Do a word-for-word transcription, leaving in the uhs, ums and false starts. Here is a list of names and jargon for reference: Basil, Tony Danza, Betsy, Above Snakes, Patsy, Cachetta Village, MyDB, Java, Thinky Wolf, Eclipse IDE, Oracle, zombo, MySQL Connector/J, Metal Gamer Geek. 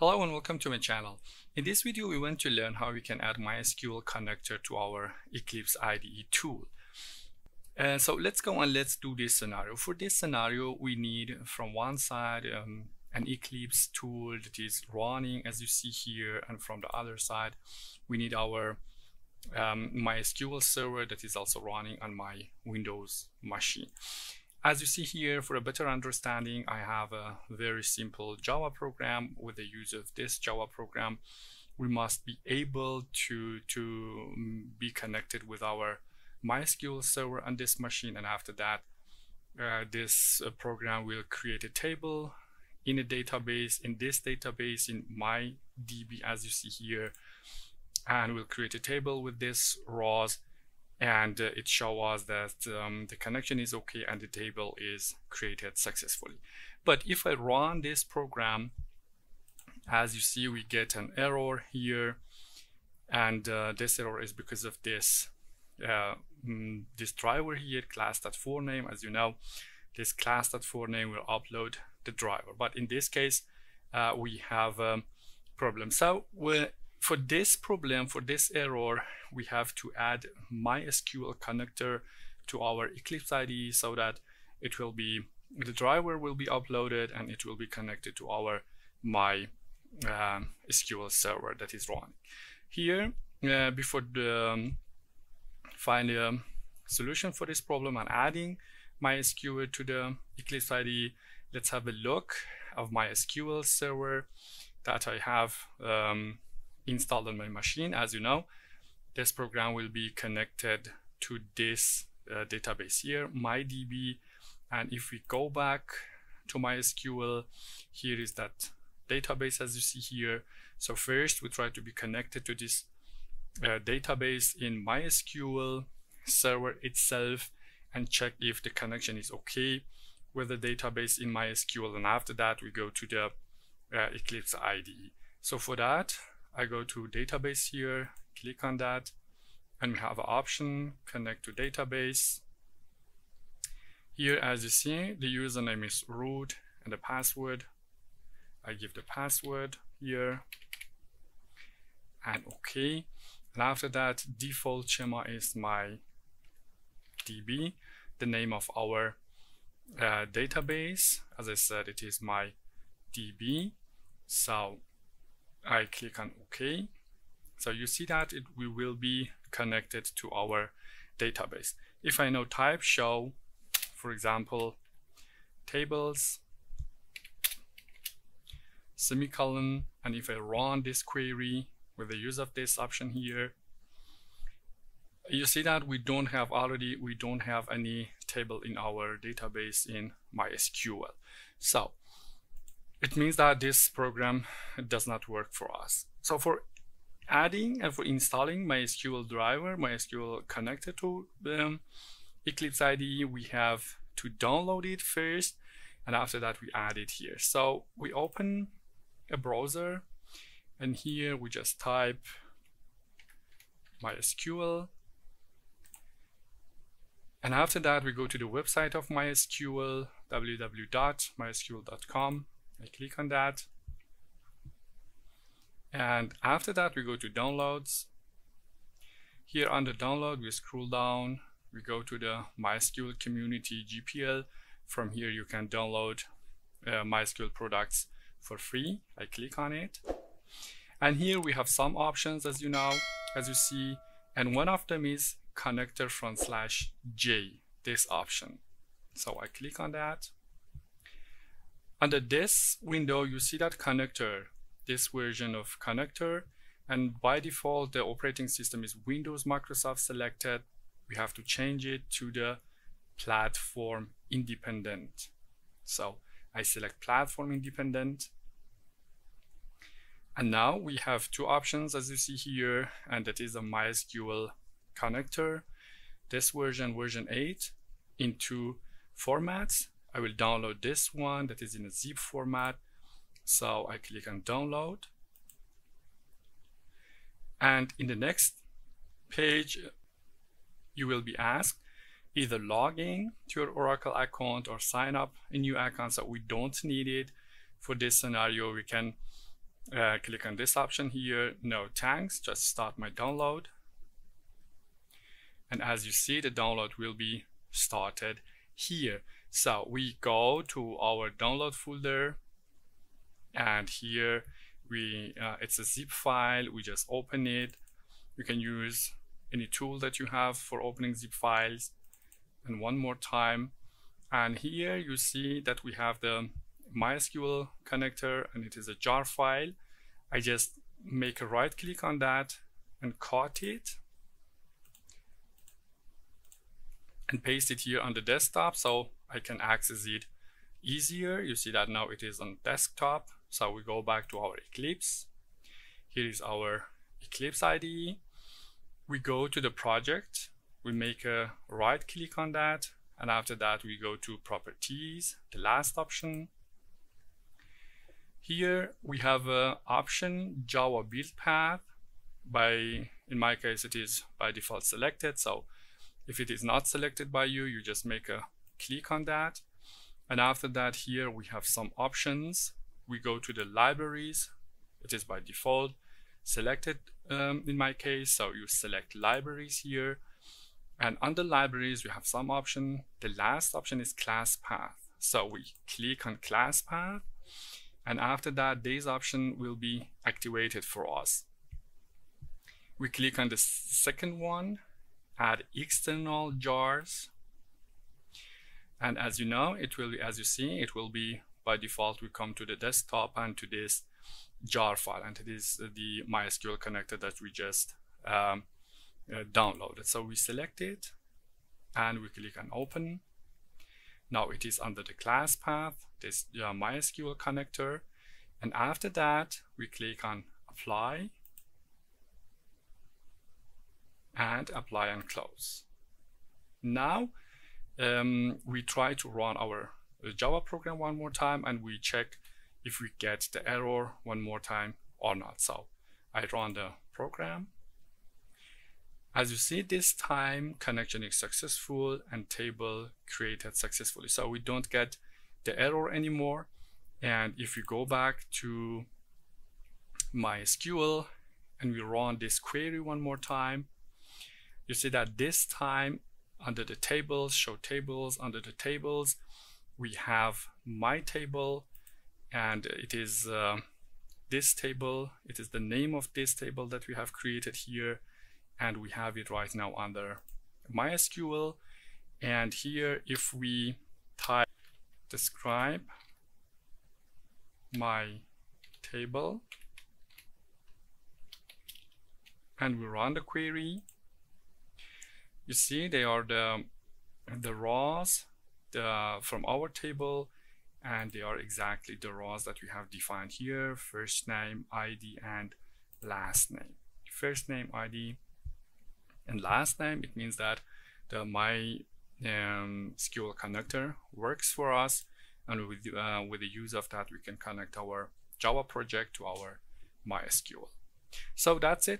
Hello and welcome to my channel. In this video we want to learn how we can add MySQL connector to our Eclipse I D E tool. Uh, so let's go and let's do this scenario. For this scenario we need from one side um, an Eclipse tool that is running as you see here, and from the other side we need our um, MySQL server that is also running on my Windows machine. As you see here, for a better understanding, I have a very simple Java program. With the use of this Java program, we must be able to, to be connected with our MySQL server on this machine. And after that, uh, this uh, program will create a table in a database, in this database, in MyDB, as you see here, and we'll create a table with this rows. And uh, it shows us that um, the connection is okay and the table is created successfully. But if I run this program, as you see, we get an error here, and uh, this error is because of this uh, mm, this driver here, class.forName. As you know, this class.forName will upload the driver. But in this case, uh, we have a problem. So we're For this problem, for this error, we have to add MySQL connector to our Eclipse I D E so that it will be, the driver will be uploaded and it will be connected to our MySQL server that is running. Here, uh, before the, um, find a solution for this problem and adding MySQL to the Eclipse I D E, let's have a look of MySQL server that I have Um, installed on my machine. As you know, this program will be connected to this uh, database here, MyDB. And if we go back to MySQL, here is that database as you see here. So first we try to be connected to this uh, database in MySQL server itself and check if the connection is okay with the database in MySQL. And after that, we go to the uh, Eclipse I D E. So for that, I go to database here, click on that, and we have an option, connect to database. Here, as you see, the username is root and the password. I give the password here and okay. And after that, default schema is my D B, the name of our uh, database. As I said, it is my D B. So I click on OK. So you see that it, we will be connected to our database. If I now type show, for example, tables, semicolon, and if I run this query with the use of this option here, you see that we don't have already, we don't have any table in our database in MySQL. So it means that this program does not work for us. So for adding and for installing MySQL driver, MySQL connector to um, Eclipse I D E, we have to download it first, and after that we add it here. So we open a browser, and here we just type MySQL. And after that we go to the website of MySQL, w w w dot mysql dot com. I click on that, and after that we go to downloads. Here under download we scroll down, we go to the MySQL community G P L. From here you can download uh, MySQL products for free. I click on it, and here we have some options as you know, as you see, and one of them is connector front slash J, this option. So I click on that. Under this window, you see that connector, this version of connector, and by default, the operating system is Windows Microsoft selected. We have to change it to the platform independent. So I select platform independent. And now we have two options as you see here, and that is a MySQL connector. This version, version eight, in two formats. I will download this one that is in a zip format. So I click on download. And in the next page, you will be asked either log in to your Oracle account or sign up a new account. So we don't need it for this scenario. We can Uh, click on this option here, no thanks, just start my download. And as you see, the download will be started here. So we go to our download folder, and here we uh, it's a zip file. We just open it. You can use any tool that you have for opening zip files. And one more time, and here you see that we have the MySQL connector, and it is a jar file. I just make a right click on that and cut it and paste it here on the desktop, so I can access it easier. You see that now it is on desktop. So we go back to our Eclipse. Here is our Eclipse I D E. We go to the project, we make a right click on that, and after that we go to properties, the last option. Here we have an option Java build path. By, in my case, it is by default selected. So if it is not selected by you, you just make a click on that. And after that, here we have some options. We go to the libraries. It is by default selected um, in my case. So you select libraries here. And under libraries, we have some option. The last option is class path. So we click on class path. And after that, this option will be activated for us. We click on the second one, add external jars. And as you know, it will be, as you see, it will be by default, we come to the desktop and to this jar file, and it is the MySQL connector that we just um, uh, downloaded. So we select it and we click on open. Now it is under the class path, this uh, MySQL connector. And after that, we click on apply and apply and close. Now, Um, we try to run our Java program one more time, and we check if we get the error one more time or not. So I run the program. As you see, this time connection is successful and table created successfully. So we don't get the error anymore. And if you go back to MySQL and we run this query one more time, you see that this time under the tables, show tables, under the tables, we have my table, and it is uh, this table. It is the name of this table that we have created here, and we have it right now under MySQL. And here, if we type describe my table, and we run the query, you see, they are the, the rows the, from our table, and they are exactly the rows that we have defined here, first name, I D, and last name. First name, I D, and last name, it means that the MySQL connector works for us, and with, uh, with the use of that, we can connect our Java project to our MySQL. So that's it.